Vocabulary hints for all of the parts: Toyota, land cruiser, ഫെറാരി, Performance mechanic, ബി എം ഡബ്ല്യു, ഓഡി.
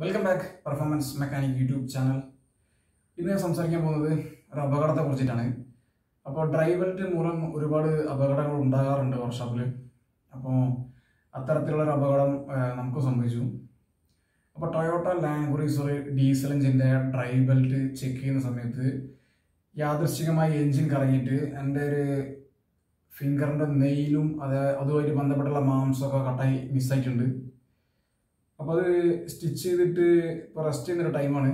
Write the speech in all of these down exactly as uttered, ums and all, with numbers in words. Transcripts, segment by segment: Welcome back Performance Mechanic YouTube channel. Today I am going to talk about a accident. About driver to Muram Uribadu Abagaram Dagar and our Shable. Upon Athartilla Abagaram Namco Samaju. About Toyota Land diesel engine there, drive belt check in Samete Yadr Chigama engine carried and there finger under Nailum, other Bandapatala Mams of a Katai miscited. Upon stitch it for a stinger time on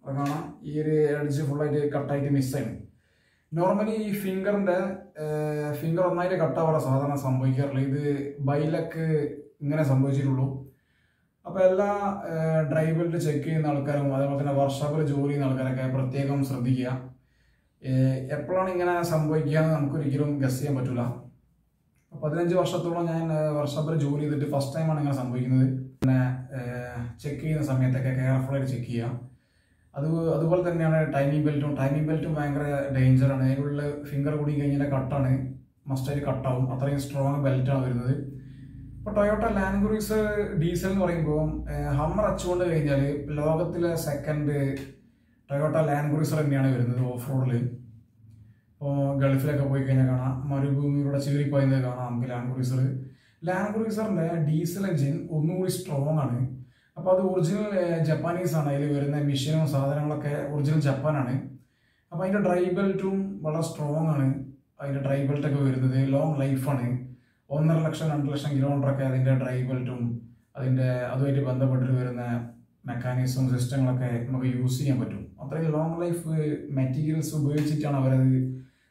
it. Ragana, here a full idea cut tight missing. Normally, finger uh, finger on night cut over a southern samboy here, like the bilac Nasambojirulo. Apella drive to check in Alcaram, other than a worship jury in Alcaraca, Protegum Sardia, a planning and a samboya and curriculum Gassia Matula. Padanjo Shatulan and worship jury the first time on a samboy check in some careful check here. അതുപോലെ തന്നെയാണ് timing ബെൽറ്റും timing ബെൽറ്റും ഭയങ്കര danger ആണ്. അതിനുള്ള finger കൂടി കഴിഞ്ഞാൽ കട്ടാണ്, മസ്റ്റായിട്ട് കട്ടാവും. അത്രയും strong ബെൽറ്റാണ് വരുന്നത്. ഇപ്പോൾ ടൊയോട്ട ലാൻഡ് ക്രൂസർ ഡീസൽ എന്ന് പറയുമ്പോൾ ഹമ്മർ അച്ചുകൊണ്ട് കഴിഞ്ഞാൽ ലോകത്തിലെ സെക്കൻഡ് ടൊയോട്ട ലാൻഡ് ക്രൂസർ തന്നെയാണ് വരുന്നത് ഓഫ് റോഡിൽ. ഇപ്പോൾ ഗൾഫിലൊക്കെ പോയി കഴിഞ്ഞാൽ കാണാം, മരുഭൂമിയിലൂടെ ചീറിപ്പോയത് കാണാം ലാൻഡ് ക്രൂസർ. ലാൻഡ് ക്രൂസറിൻ്റെ ഡീസൽ എഞ്ചിൻ ഒന്നുകൂടി സ്ട്രോങ് ആണ്. അപ്പോൾ അത് ഒറിജിനൽ ജപ്പാനീസ് ആണ്. അതിൽ വരുന്ന മെഷീനും സാധനങ്ങളൊക്കെ ഒറിജിനൽ ജപ്പാനാണ്. അപ്പോൾ അതിൻ്റെ ഡ്രൈ ബെൽറ്റും വളരെ സ്ട്രോങ് ആണ്. അതിൻ്റെ ഡ്രൈ ബെൽറ്റൊക്കെ വരുന്നത് ലോങ് ലൈഫാണ്. ഒന്നര ലക്ഷം രണ്ട് ലക്ഷം കിലോമീറ്ററൊക്കെ അതിൻ്റെ ഡ്രൈ ബെൽറ്റും അതിൻ്റെ അതുമായിട്ട് ബന്ധപ്പെട്ടിട്ട് വരുന്ന മെക്കാനിക്സും സിസ്റ്റങ്ങളൊക്കെ നമുക്ക് യൂസ് ചെയ്യാൻ പറ്റും. അത്രയും ലോങ് ലൈഫ് മെറ്റീരിയൽസ് ഉപയോഗിച്ചിട്ടാണ് അവരത്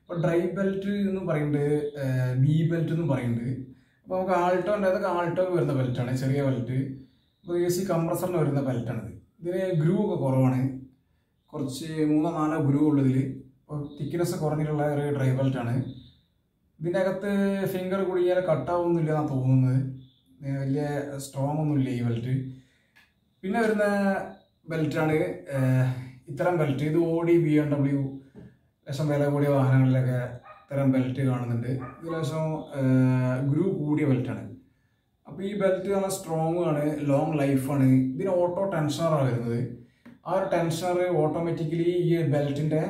അപ്പോൾ ഡ്രൈ ബെൽറ്റ് എന്ന് പറയുന്നത് ബി ബെൽറ്റ് എന്ന് പറയുന്നത്. അപ്പോൾ നമുക്ക് ആൾട്ടോ ഉണ്ട്, അതൊക്കെ ആൾട്ടോക്ക് വരുന്ന ബെൽറ്റാണ്, ചെറിയ ബെൽറ്റ്. അപ്പോൾ എ സി കംപ്രസറിന് വരുന്ന ബെൽറ്റാണിത്. ഇതിന് ഗ്രൂ ഒക്കെ കുറവാണ്, കുറച്ച് മൂന്നോ നാലോ ഗ്രൂ ഉള്ളതിൽ. അപ്പോൾ തിക്നെസ് കുറഞ്ഞിട്ടുള്ള ഒരു ഡ്രൈ ബെൽറ്റാണ്. ഇതിൻ്റെ അകത്ത് ഫിംഗർ കുടുങ്ങിയാൽ കട്ടാവുന്നില്ല എന്നാണ് തോന്നുന്നത്. വലിയ സ്ട്രോങ് ഒന്നുമില്ല ഈ ബെൽറ്റ്. പിന്നെ വരുന്ന ബെൽറ്റാണ് ഇത്തരം ബെൽറ്റ്. ഇത് ഓഡി ബി എം ഡബ്ല്യു ലക്ഷം വില കൂടിയ വാഹനങ്ങളിലൊക്കെ ഇത്തരം ബെൽറ്റ് കാണുന്നുണ്ട്. ഇതിലേശം ഗ്രൂ കൂടിയ ബെൽറ്റാണ്. അപ്പോൾ ഈ ബെൽറ്റ് നല്ല സ്ട്രോങ് ആണ്, ലോങ് ലൈഫാണ്. ഇതിന് ഓട്ടോ ടെൻഷനറാണ് വരുന്നത്. ആ ഒരു ടെൻഷനർ ഓട്ടോമാറ്റിക്കലി ഈ ബെൽറ്റിൻ്റെ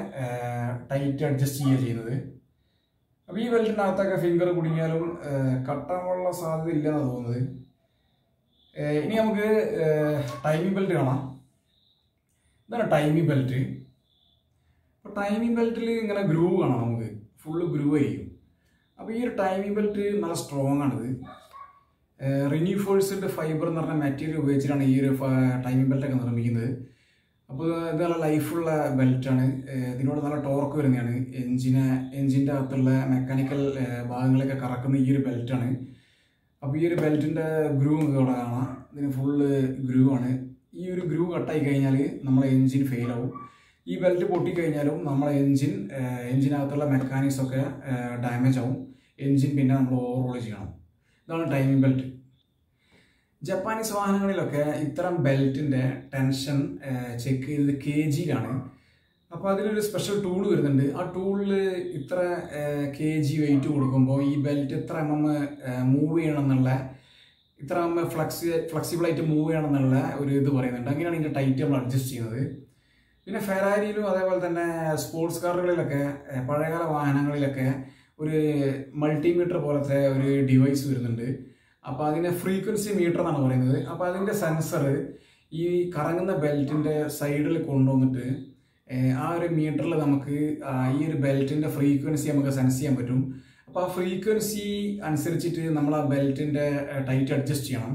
ടൈറ്റ് അഡ്ജസ്റ്റ് ചെയ്യുകയാണ് ചെയ്യുന്നത്. അപ്പോൾ ഈ ബെൽറ്റിൻ്റെ അകത്തൊക്കെ ഫിംഗർ കുടുങ്ങിയാലും കട്ടാനുള്ള സാധ്യത ഇല്ലെന്നാണ് തോന്നുന്നത്. ഇനി നമുക്ക് ടൈമിംഗ് ബെൽറ്റ് കാണാം. ഇതാണ് ടൈമിംഗ് ബെൽറ്റ്. അപ്പോൾ ടൈമിംഗ് ബെൽറ്റിൽ ഇങ്ങനെ ഗ്രൂ കാണാം, നമുക്ക് ഫുള്ള് ഗ്രൂ ആയിരിക്കും. അപ്പോൾ ഈ ഒരു ടൈമിംഗ് ബെൽറ്റ് നല്ല സ്ട്രോങ് ആണിത്. റിന്യൂ ഫോഴ്സിൻ്റെ ഫൈബർ എന്ന് പറഞ്ഞ മെറ്റീരിയൽ ഉപയോഗിച്ചിട്ടാണ് ഈ ഒരു ടൈമിംഗ് ബെൽറ്റൊക്കെ നിർമ്മിക്കുന്നത്. അപ്പോൾ ഇത് നല്ല ലൈഫുള്ള ബെൽറ്റാണ്. ഇതിനോട് നല്ല ടോർക്ക് വരുന്നതാണ്. എഞ്ചിന് എഞ്ചിൻ്റെ അകത്തുള്ള മെക്കാനിക്കൽ ഭാഗങ്ങളൊക്കെ കറക്കുന്ന ഈ ഒരു ബെൽറ്റാണ്. അപ്പോൾ ഈ ഒരു ബെൽറ്റിൻ്റെ ഗ്രൂ നമുക്ക് ഇവിടെ കാണാം. ഇതിന് ഫുള്ള് ഗ്രൂ ആണ്. ഈ ഒരു ഗ്രൂ കട്ടായി കഴിഞ്ഞാൽ നമ്മളെ എഞ്ചിൻ ഫെയിലാവും. ഈ ബെൽറ്റ് പൊട്ടിക്കഴിഞ്ഞാലും നമ്മളെ എഞ്ചിൻ എഞ്ചിനകത്തുള്ള മെക്കാനിക്സൊക്കെ ഡാമേജ് ആവും. എഞ്ചിൻ പിന്നെ നമ്മൾ ഓവർഹോൾ ചെയ്യണം. ഇതാണ് ടൈമിംഗ് ബെൽറ്റ്. ജപ്പാനീസ് വാഹനങ്ങളിലൊക്കെ ഇത്തരം ബെൽറ്റിൻ്റെ ടെൻഷൻ ചെക്ക് ചെയ്തത് കെ ജിയിലാണ്. അപ്പോൾ അതിലൊരു സ്പെഷ്യൽ ടൂൾ വരുന്നുണ്ട്. ആ ടൂളിൽ ഇത്ര കെ ജി വെയിറ്റ് കൊടുക്കുമ്പോൾ ഈ ബെൽറ്റ് ഇത്ര എം എം മൂവ് ചെയ്യണമെന്നുള്ള ഇത്ര എം എം ഫ്ലെക്സി ഫ്ലെക്സിബിളായിട്ട് മൂവ് ചെയ്യണമെന്നുള്ള ഒരു ഇത് പറയുന്നുണ്ട്. അങ്ങനെയാണ് ഇതിൻ്റെ ടൈറ്റ് നമ്മൾ അഡ്ജസ്റ്റ് ചെയ്യുന്നത്. പിന്നെ ഫെറാരിയിലും അതേപോലെ തന്നെ സ്പോർട്സ് കാറുകളിലൊക്കെ പഴയകാല വാഹനങ്ങളിലൊക്കെ ഒരു മൾട്ടിമീറ്റർ പോലത്തെ ഒരു ഡിവൈസ് വരുന്നുണ്ട്. അപ്പോൾ അതിനെ ഫ്രീക്വൻസി മീറ്റർ എന്നാണ് പറയുന്നത്. അപ്പോൾ അതിൻ്റെ സെൻസർ ഈ കറങ്ങുന്ന ബെൽറ്റിൻ്റെ സൈഡിൽ കൊണ്ടുവന്നിട്ട് ആ ഒരു മീറ്ററിൽ നമുക്ക് ഈ ഒരു ബെൽറ്റിൻ്റെ ഫ്രീക്വൻസി നമുക്ക് സെൻസ് ചെയ്യാൻ പറ്റും. അപ്പോൾ ആ ഫ്രീക്വൻസി അനുസരിച്ചിട്ട് നമ്മൾ ആ ബെൽറ്റിൻ്റെ ടൈറ്റ് അഡ്ജസ്റ്റ് ചെയ്യണം.